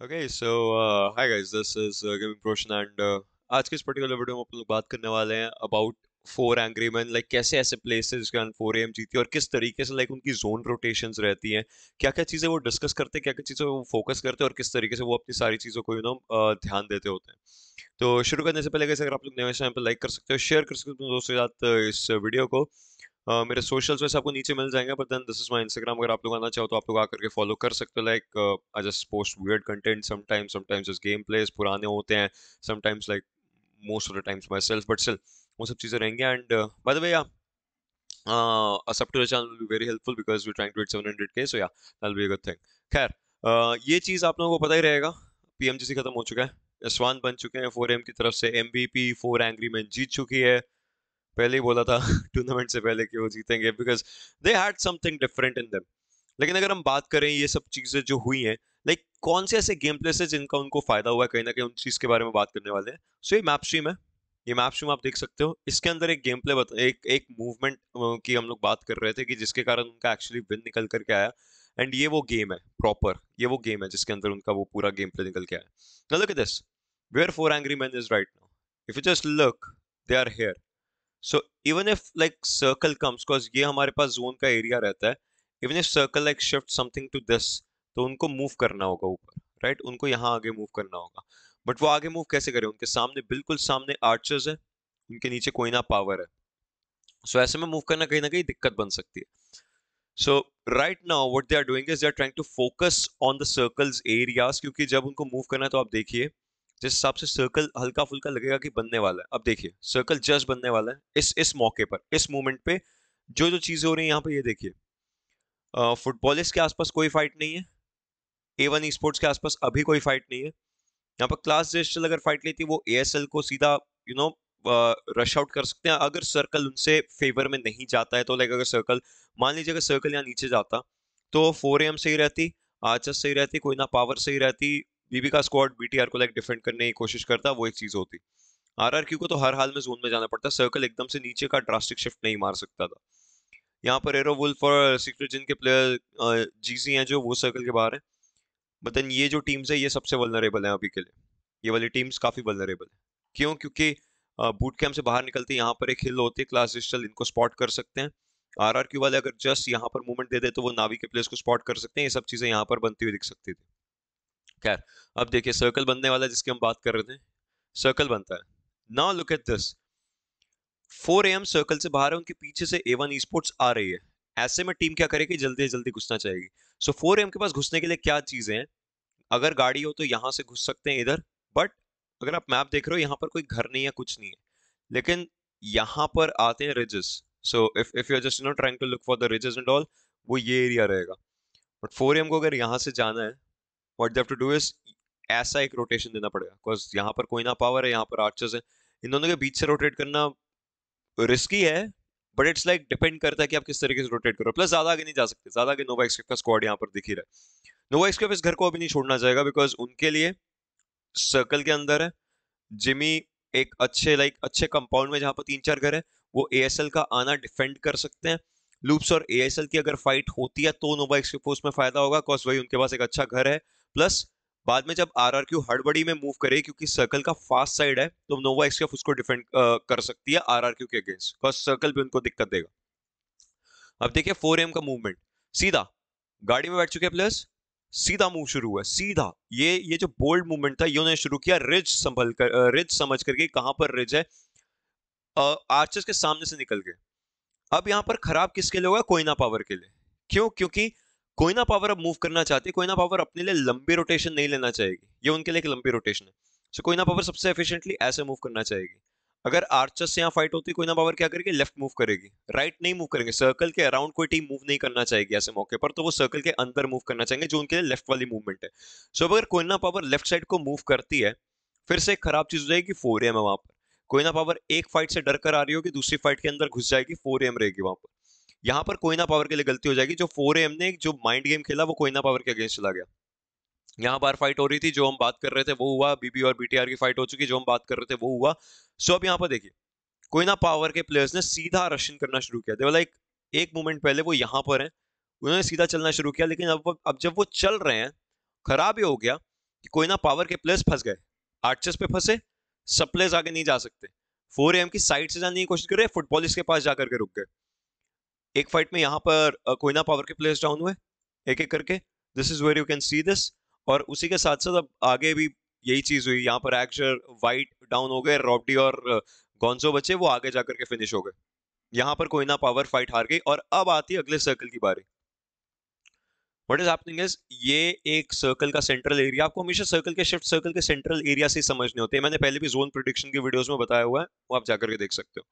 Okay, so hi guys, this is Gaming Prashant and आज के इस particular video में आप लोग बात करने वाले हैं about Four Angry Men, like कैसे ऐसे plays हैं जिसके अंदर 4AM जीती है और किस तरीके से like उनकी zone rotations रहती हैं, क्या क्या चीज़ें वो discuss करते हैं, क्या क्या चीज़ें वो focus करते हैं और किस तरीके से वो अपनी सारी चीज़ों को ध्यान देते होते हैं। तो शुरू करने से पहले गाइस अगर आप लोग नए चैनल पर like कर सकते हो, share कर सकते हो अपने दोस्तों के साथ इस वीडियो को। मेरे सोशल्स वैसे आपको नीचे मिल जाएंगे, but then this is my Instagram, अगर आप लोग आना चाहो तो आप लोग आकर के फॉलो कर सकते हो। Like I just post weird content sometimes just game plays पुराने होते हैं, sometimes like most of the times myself, but still वो सब चीज़ें रहेंगी। And by the way yeah a sub to the channel will be very helpful because we trying to hit 700K, so yeah that will be a good thing. खैर ये चीज़ आप लोगों को पता ही रहेगा, PMGC खत्म हो चुका है, यशवान बन चुके हैं 4AM की तरफ से MVP, 4 एंग्री मैन जीत चुकी है, पहले ही बोला था टूर्नामेंट से पहले कि वो जीतेंगे because they had something different in them. लेकिन अगर हम बात करें ये सब चीज़ें जो हुई हैं, लाइक कौन से ऐसे गेम प्लेस है जिनका उनको फायदा हुआ है, कहीं ना कहीं उन चीज़ के बारे में बात करने वाले हैं। सो ये मैप स्ट्रीम है, ये मैप स्ट्रीम आप देख सकते हो, इसके अंदर एक गेम प्ले एक मूवमेंट की हम लोग बात कर रहे थे कि जिसके कारण उनका एक्चुअली विन निकल करके आया। एंड ये वो गेम है प्रॉपर, ये वो गेम है जिसके अंदर उनका वो पूरा गेम प्ले निकल के आया। Look at this, where 4 Angry man is right now, if you just look they are here. So even if like circle comes, because ये हमारे पास जोन का एरिया रहता है, even if circle like shift something to this तो उनको move करना होगा ऊपर, राइट? उनको यहाँ आगे मूव करना होगा, बट वो आगे मूव कैसे करें? उनके सामने बिल्कुल सामने आर्चर्स है, उनके नीचे कोइना पावर है, सो ऐसे में मूव करना कहीं ना कहीं दिक्कत बन सकती है। So right now what they are doing is they are trying to focus on the circles areas, क्योंकि जब उनको मूव करना है तो आप देखिए जिस हिसाब से सर्कल हल्का फुल्का लगेगा कि बनने वाला है, अब देखिए सर्कल जस्ट बनने वाला है इस मौके पर, इस मोमेंट पे जो जो चीज़ें हो रही हैं यहाँ पे ये देखिए। फुटबॉलर्स के आसपास कोई फाइट नहीं है, A1 Esports के आसपास अभी कोई फाइट नहीं है, यहाँ पर क्लास डिजिटल अगर फाइट लेती वो ASL को सीधा यू नो रश आउट कर सकते हैं अगर सर्कल उनसे फेवर में नहीं जाता है तो। लाइक अगर सर्कल मान लीजिए अगर सर्कल यहाँ नीचे जाता तो 4AM सही रहती, आर्चर्स सही रहती, कोइना पावर सही रहती, बीबी का स्क्वाड BTR को लाइक डिफेंड करने की कोशिश करता, वो एक चीज़ होती। RRQ को तो हर हाल में जोन में जाना पड़ता, सर्कल एकदम से नीचे का ड्रास्टिक शिफ्ट नहीं मार सकता था। यहाँ पर एरो वुल्फ और सीक्रेट जिन के प्लेयर GC हैं जो वो सर्कल के बाहर हैं, बट देन ये जो टीम्स है ये सबसे वल्नरेबल हैं अभी के लिए, ये वाली टीम्स काफ़ी वल्नरेबल हैं। क्यों? क्योंकि बूट कैम्प से बाहर निकलते यहाँ पर एक हिल होती है, क्लास डिजिटल इनको स्पॉट कर सकते हैं, RRQ वाले अगर जस्ट यहाँ पर मूवमेंट दे दे तो वो नावी के प्लेयर्स को स्पॉट कर सकते हैं, ये सब चीज़ें यहाँ पर बनती हुई दिख सकती थी। खैर अब देखिए सर्कल बनने वाला है जिसकी हम बात कर रहे थे, सर्कल बनता है। Now look at this, 4AM circle से बाहर है, उनके पीछे से A1 Esports आ रही है, ऐसे में टीम क्या करेगी? जल्दी जल्दी घुसना चाहेगी। सो 4AM के पास घुसने के लिए क्या चीज़ें हैं? अगर गाड़ी हो तो यहाँ से घुस सकते हैं इधर, बट अगर आप मैप देख रहे हो यहाँ पर कोई घर नहीं है, कुछ नहीं है, लेकिन यहाँ पर आते हैं ridges. So if you are just trying to look for the ridges and all, वो ये एरिया रहेगा। बट 4AM को अगर यहाँ से जाना है what they have to do is ऐसा एक रोटेशन देना पड़ेगा, बिकॉज यहाँ पर कोइना पावर है, यहाँ पर आर्चर्स है, इन दोनों के बीच से रोटेट करना रिस्की है, बट इट्स लाइक डिपेंड करता है कि आप किस तरीके से रोटेट करो। प्लस ज़्यादा आगे नहीं जा सकते, ज़्यादा आगे नोवा XCP का स्क्वाड यहाँ पर दिख ही रहा है, नोवा XCP इस घर को अभी नहीं छोड़ना चाहेगा बिकॉज उनके लिए सर्कल के अंदर है, जिमी एक अच्छे अच्छे कंपाउंड में जहाँ पर 3-4 घर है, वो ASL का आना डिफेंड कर सकते हैं। लूप्स और ASL की अगर फाइट होती है तो नोवा XCP को उसमें फायदा होगा, बिकॉज वही उनके पास एक अच्छा घर है, प्लस बाद में जब RRQ हड़बड़ी में मूव करे क्योंकि सर्कल का फास्ट साइड है तो नोवा XQF उसको डिफेंड कर सकती है RRQ के अगेंस्ट, बिकॉज सर्कल भी उनको दिक्कत देगा। अब देखिए 4AM का मूवमेंट, सीधा गाड़ी में बैठ चुके प्लेयर्स, सीधा मूव शुरू हुआ, सीधा ये जो बोल्ड मूवमेंट था ये उन्होंने शुरू किया, रिज समझ करके कहाँ पर रिज है, आर्चर्स के सामने से निकल गए। अब यहाँ पर खराब किसके लिए होगा? कोइना पावर के लिए। क्यों? क्योंकि कोइना पावर अब मूव करना चाहती है, कोइना पावर अपने लिए लंबी रोटेशन नहीं लेना चाहेगी, ये उनके लिए एक लंबी रोटेशन है। सो कोइना पावर सबसे एफिशिएंटली ऐसे मूव करना चाहेगी। अगर आर्चर्स से यहाँ फाइट होती कोइना पावर क्या करेगी? लेफ्ट मूव करेगी, राइट नहीं मूव करेंगे, सर्कल के अराउंड कोई टीम मूव नहीं करना चाहेगी ऐसे मौके पर, तो वो सर्कल के अंदर मूव करना चाहेंगे जो उनके लिए लेफ्ट वाली मूवमेंट है। सो अगर कोइना पावर लेफ्ट साइड को मूव करती है फिर से एक खराब चीज़ हो जाएगी 4AM है वहाँ पर, कोइना पावर एक फाइट से डर कर आ रही होगी, दूसरी फाइट के अंदर घुस जाएगी, 4AM रहेगी वहाँ पर। यहाँ पर कोइना पावर के लिए गलती हो जाएगी, जो 4AM ने जो माइंड गेम खेला वो कोइना पावर के अगेंस्ट चला गया। यहाँ बार फाइट हो रही थी, जो हम बात कर रहे थे वो हुआ, बीबी और BTR की फाइट हो चुकी, जो हम बात कर रहे थे वो हुआ। सो अब यहाँ पर देखिए कोइना पावर के प्लेयर्स ने सीधा रशिंग करना शुरू किया, दे लाइक एक मोमेंट पहले वो यहाँ पर हैं, उन्होंने सीधा चलना शुरू किया, लेकिन अब जब वो चल रहे हैं खराब ही हो गया कि कोई ना पावर के प्लेयर्स फंस गए, आर्चर्स पे फंसे, सब प्लेयर्स आगे नहीं जा सकते। 4AM की साइड से जाने की कोशिश कर रहे, फुटबॉलर्स के पास जाकर के रुक गए। एक फाइट में यहाँ पर कोइना पावर के प्लेयर्स डाउन हुए एक एक करके। This is where you can see this. और उसी के साथ साथ अब आगे भी यही चीज हुई, यहाँ पर एक्चर वाइट डाउन हो गए, रॉबडी और गोंजो बचे, वो आगे जाकर के फिनिश हो गए। यहाँ पर कोइना पावर फाइट हार गई। और अब आती है अगले सर्कल की बारी। व्हाट इज हैपनिंग इज, ये एक सर्कल का सेंट्रल एरिया, आपको हमेशा सर्कल के शिफ्ट सर्कल के सेंट्रल एरिया से समझने होते हैं। मैंने पहले भी जोन प्रेडिक्शन की वीडियोस में बताया हुआ है, वो आप जाकर के देख सकते हो।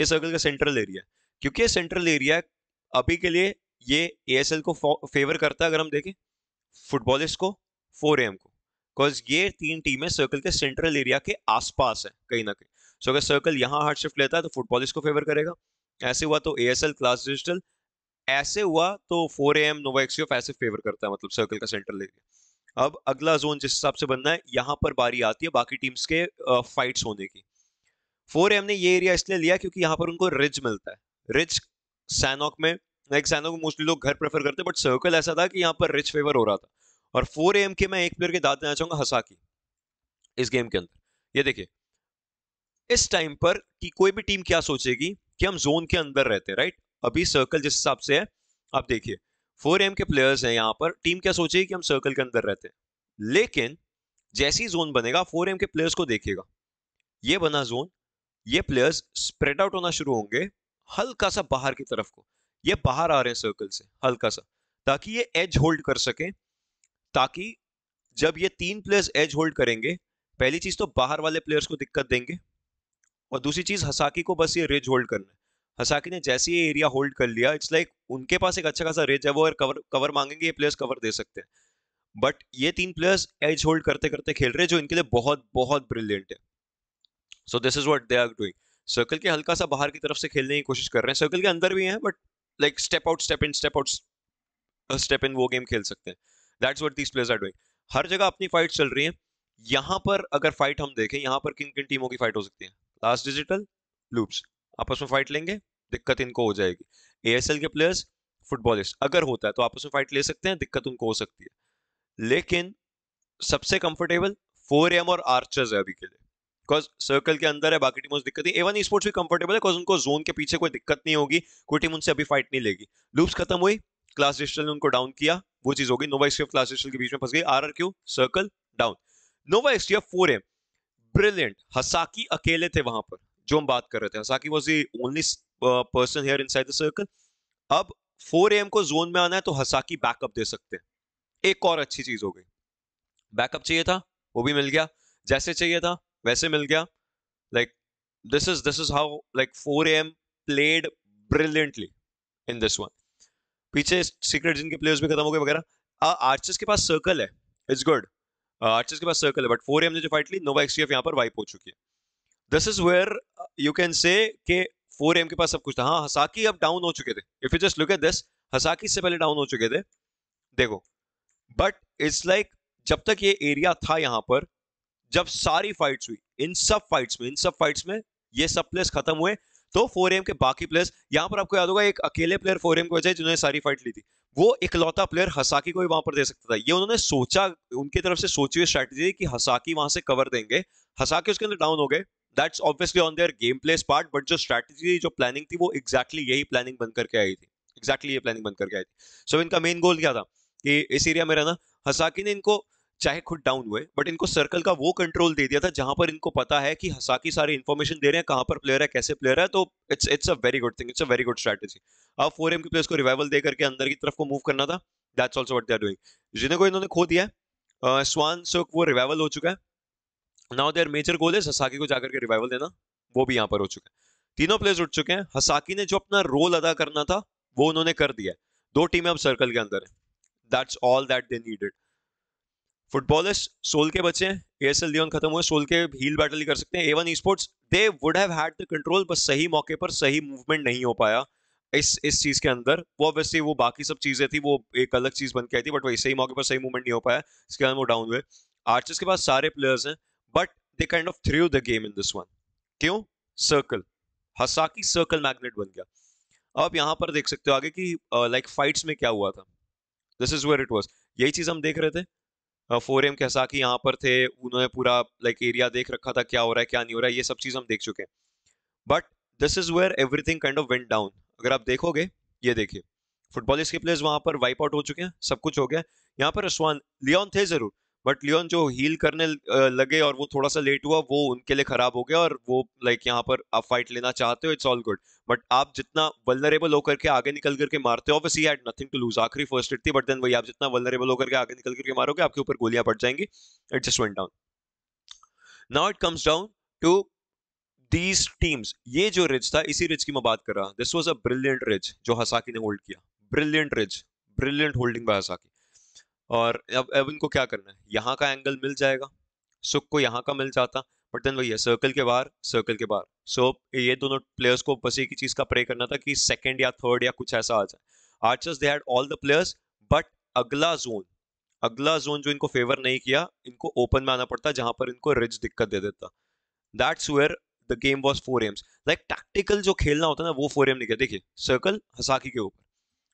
ये सर्कल का सेंट्रल एरिया, क्योंकि ये सेंट्रल एरिया अभी के लिए ये एएसएल को फेवर करता है, अगर हम देखें फुटबॉलिस्ट को, 4AM को, बिकॉज ये तीन टीमें सर्कल के सेंट्रल एरिया के आसपास है कहीं ना कहीं। सो अगर सर्कल यहाँ हार्ड शिफ्ट लेता है तो फुटबॉलिस्ट को फेवर करेगा। ऐसे हुआ तो एएसएल क्लास डिजिटल, ऐसे हुआ तो 4AM नोवा एक्सक्यूएफ ऐसे फेवर करता है, मतलब सर्कल का सेंट्रल एरिया। अब अगला जोन जिस हिसाब से बनना है, यहाँ पर बारी आती है बाकी टीम्स के फाइट्स होने की। 4AM ने ये एरिया इसलिए लिया क्योंकि यहाँ पर उनको रिज मिलता है। रिज सैनॉक में, लाइक सैनॉक मोस्टली लोग घर प्रेफर करते हैं, बट सर्कल ऐसा था कि यहाँ पर रिज फेवर हो रहा था। और 4AM के मैं एक प्लेयर के दाद देना चाहूंगा, हसाकी, इस गेम के अंदर। ये देखिए इस टाइम पर कि कोई भी टीम क्या सोचेगी कि हम जोन के अंदर रहते हैं, राइट। अभी सर्कल जिस हिसाब से है, आप देखिए 4AM के प्लेयर्स हैं यहाँ पर, टीम क्या सोचेगी कि हम सर्कल के अंदर रहते हैं। लेकिन जैसी जोन बनेगा 4AM के प्लेयर्स को देखिएगा, ये बना जोन, ये प्लेयर्स स्प्रेड आउट होना शुरू होंगे हल्का सा बाहर की तरफ को, ये बाहर आ रहे हैं सर्कल से हल्का सा, ताकि ये एज होल्ड कर सके। ताकि जब ये तीन प्लेयर्स एज होल्ड करेंगे, पहली चीज तो बाहर वाले प्लेयर्स को दिक्कत देंगे, और दूसरी चीज हसाकी को बस ये रेज होल्ड करना है। हसाकी ने जैसे ये एरिया होल्ड कर लिया, इट्स लाइक उनके पास एक अच्छा खासा रेज है, वो कवर मांगेंगे, ये प्लेयर्स कवर दे सकते हैं। बट ये तीन प्लेयर्स एज होल्ड करते करते खेल रहे हैं, जो इनके लिए बहुत बहुत ब्रिलियंट है। So this is what they are doing. Circle के हल्का सा बाहर की तरफ से खेलने की कोशिश कर रहे हैं, सर्कल के अंदर भी हैं but like step out step in वो गेम खेल सकते हैं। That's what these players are doing. हर जगह अपनी फाइट चल रही है। यहाँ पर अगर फाइट हम देखें, यहाँ पर किन किन टीमों की फाइट हो सकती है, क्लास डिजिटल, लूप्स आपस में फाइट लेंगे, दिक्कत इनको हो जाएगी। एएसएल के प्लेयर्स, फुटबॉलिस्ट, अगर होता है तो आपस में फाइट ले सकते हैं, दिक्कत उनको हो सकती है। लेकिन सबसे कंफर्टेबल 4AM और आर्चर्स है अभी के लिए, बिकॉज सर्कल के अंदर है, बाकी टीमों से दिक्कत नहीं। A1 esports भी कंफर्टेबल है, बिकॉज उनको जोन के पीछे कोई दिक्कत नहीं होगी, कोई टीम उनसे अभी फाइट नहीं लेगी। लूप्स खत्म हुई, क्लास डिजिटल ने उनको डाउन किया, वो चीज होगी। नोवा XCF क्लास डिजिटल के बीच में फंस गई, RRQ circle down, Nova XCF 4AM brilliant. Hasaki अकेले थे वहां पर, जो हम बात कर रहे थे, Hasaki was the only person here inside the circle. अब 4AM को जोन में आना है तो हसाकी बैकअप दे सकते हैं, एक और अच्छी चीज हो गई। बैकअप चाहिए था वो भी मिल गया, जैसे चाहिए था वैसे मिल गया। Like this is how like 4AM played brilliantly in this one. पीछे सीक्रेट जिनके प्लेयर्स भी खत्म हो गए वगैरह। आर्चर्स के पास सर्कल है, इट्स गुड, आर्चर्स के पास सर्कल है, बट 4AM ने जो फाइट ली, नोवा XCF यहाँ पर वाइप हो चुकी है। This is where you can say के 4AM के पास सब कुछ था। हाँ, हसाकी अब डाउन हो चुके थे, if you just look at this, Hasaki से पहले डाउन हो चुके थे, देखो। बट इट्स लाइक जब तक ये एरिया था यहाँ पर, जब सारी फाइट्स हुई, इन सब फाइट्स में ये सब प्लेयर्स खत्म हुए, तो 4AM के बाकी प्लेयर्स, यहाँ पर आपको याद होगा एक अकेले प्लेयर 4AM को बचाए जिन्होंने सारी फाइट ली थी, वो इकलौता प्लेयर हसाकी को भी वहां पर दे सकता था। ये उन्होंने सोचा, उनकी तरफ से सोची हुई स्ट्रैटेजी कि हसाकी वहां से कवर देंगे। हसाकी उसके अंदर डाउन हो गए, That's obviously on their game plays part, but जो strategy, जो planning थी, वो exactly यही planning बनकर के आई थी, So इनका main goal क्या था कि इस एरिया में रहना। हसाकी ने इनको चाहे खुद डाउन हुए, बट इनको सर्कल का वो कंट्रोल दे दिया था जहां पर इनको पता है कि हसाकी सारी इन्फॉर्मेशन दे रहे हैं, कहां पर प्लेयर है, कैसे प्लेयर है। तो it's a very good thing, it's a very good strategy. अब 4AM के प्लेयर्स को रिवाइवल दे करके अंदर की तरफ को मूव करना था, that's also what they are doing. जिनको इन्होंने खो दिया है, स्वान सोक, वो रिवाइवल हो चुका है। Now their major goal is हसाकी को जाकर के रिवाइवल देना, वो भी यहाँ पर हो चुका है। तीनों प्लेयर्स उठ चुके हैं। हसाकी ने जो अपना रोल अदा करना था वो उन्होंने कर दिया। दो टीमें अब सर्कल के अंदर हैं। That's all that they needed। Footballers soul के बचे हैं, एएसएल लियोन खत्म हुए, सोल के हील बैटल ही कर सकते हैं। A1 esports they would have had the control, बस सही मौके पर सही मूवमेंट नहीं हो पाया इस चीज के अंदर। वो ऑब्वियसली वो बाकी सब चीजें थी, वो एक अलग चीज बन के आई थी, बट वही सही मौके पर सही मूवमेंट नहीं हो पाया, इसके कारण वो डाउन हुए। आर्चर्स के पास सारे प्लेयर्स हैं, but they kind of threw the game in this one। क्यों? सर्कल, हसाकी सर्कल मैग्नेट बन गया। अब यहाँ पर देख सकते हो आगे कि फाइट्स में क्या हुआ था। This is where it was। यही चीज हम देख रहे थे, 4AM के हसाकी यहाँ पर थे, उन्होंने पूरा लाइक एरिया देख रखा था क्या हो रहा है क्या नहीं हो रहा है, ये सब चीज़ हम देख चुके हैं। But this is where everything kind of went down. अगर आप देखोगे ये देखिए फुटबॉलर्स के प्लेयर्स वहाँ पर वाइप आउट हो चुके हैं, सब कुछ हो गया। यहाँ पर रशवान लियोन थे जरूर, बट लियोन जो हील करने लगे और वो थोड़ा सा लेट हुआ, वो उनके लिए खराब हो गया। और वो लाइक यहाँ पर आप फाइट लेना चाहते हो, इट्स ऑल गुड, बट आप जितना वल्नरेबल होकर के आगे निकल करके मारते हो, obviously had nothing to lose, आखिरी फर्स्ट हिट थी, बट देन वही आप जितना वल्नरेबल होकर के आगे निकल करके मारोगे आपके ऊपर गोलियां पड़ जाएंगी। It just went down. Now it comes down to these teams. ये जो रिज था, इसी रिज की मैं बात कर रहा हूँ। This was a brilliant ridge जो हसाकी ने होल्ड किया, brilliant ridge, brilliant holding by Hasaki. और अब इनको क्या करना है, यहाँ का एंगल मिल जाएगा, सुक को यहाँ का मिल जाता, बट देन वही है सर्कल के बाहर, सर्कल के बाहर। सो ये दोनों प्लेयर्स को बस एक ही चीज़ का प्रे करना था कि सेकंड या थर्ड या कुछ ऐसा आ जाए। Archers they had all the players, but अगला जोन जो इनको फेवर नहीं किया, इनको ओपन में आना पड़ता, जहाँ पर इनको रिज दिक्कत दे देता। That's where the game was 4AM's। Like tactical जो खेलना होता है ना, वो 4AM ने किया। देखिए सर्कल हसाकी के ऊपर,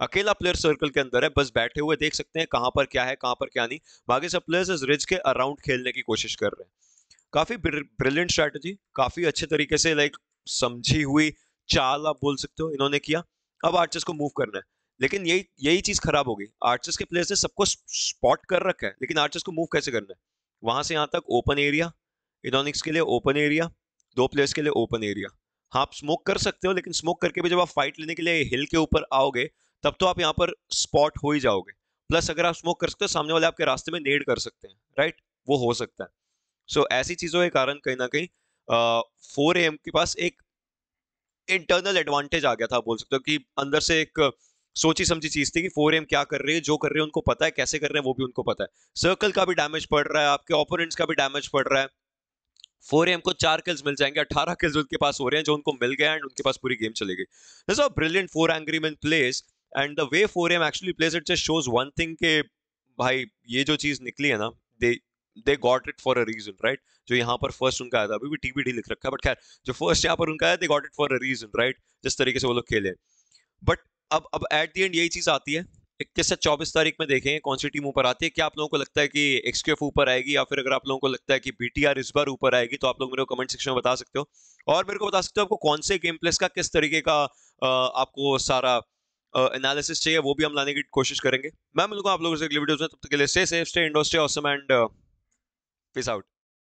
अकेला प्लेयर सर्कल के अंदर है, बस बैठे हुए देख सकते हैं कहां पर क्या है कहां पर क्या नहीं, बाकी सब प्लेयर्स इस रिज के अराउंड खेलने की कोशिश कर रहे हैं। काफी ब्रिलियंट स्ट्रैटेजी, काफी अच्छे तरीके से लाइक समझी हुई चाल आप बोल सकते हो इन्होंने किया। अब आर्चर्स को मूव करना है, लेकिन यही चीज खराब हो गई। आर्चर्स के प्लेयर्स ने सबको स्पॉट कर रखा है, लेकिन आर्चर्स को मूव कैसे करना है, वहां से यहाँ तक ओपन एरिया, इनोनिक्स के लिए ओपन एरिया, दो प्लेयर्स के लिए ओपन एरिया। हाँ आप स्मोक कर सकते हो, लेकिन स्मोक करके भी जब आप फाइट लेने के लिए हिल के ऊपर आओगे तब तो आप यहाँ पर स्पॉट हो ही जाओगे। प्लस अगर आप स्मोक कर सकते हो, सामने वाले आपके रास्ते में नेड कर सकते हैं, राइट, वो हो सकता है। सो ऐसी चीज़ों के कारण कहीं ना कहीं 4AM के पास एक इंटरनल एडवांटेज आ गया था, बोल सकते हो कि अंदर से एक सोची समझी चीज़ थी कि 4AM क्या कर रहे हैं, जो कर रहे हैं उनको पता है, कैसे कर रहे हैं वो भी उनको पता है। सर्कल का भी डैमेज पड़ रहा है, आपके ओपोनेंट्स का भी डैमेज पड़ रहा है। 4AM को 4 किल्स मिल जाएंगे, 18 किल्स उनके पास हो रहे हैं जो उनको मिल गए, एंड उनके पास पूरी गेम चली गई। This is a brilliant 4 Angry man place, and the way 4AM actually plays it just shows one thing के भाई ये जो चीज़ निकली है ना, they got it for a reason, right. जो यहाँ पर फर्स्ट उनका आया था, अभी भी TBD लिख रखा है, बट खैर जो फर्स्ट यहाँ पर उनका आया, they got it for a reason, right, जिस तरीके से वो लोग खेले। बट अब एट द एंड यही चीज़ आती है। 21 से 24 तारीख में देखेंगे कौन सी टीम ऊपर आती है। क्या आप लोगों को लगता है कि XQF ऊपर आएगी, या फिर अगर आप लोगों को लगता है कि BTR इस बार ऊपर आएगी, तो आप लोग मेरे को कमेंट सेक्शन में बता सकते हो, और मेरे को बता सकते हो आपको कौन से गेम प्लेस का, किस तरीके का आपको सारा एनालिसिस चाहिए, वो भी हम लाने की कोशिश करेंगे। मैं मिलूंगा आप लोगों से अगले वीडियोस में, तब तक के लिए stay safe, stay indoor, stay awesome, and peace out.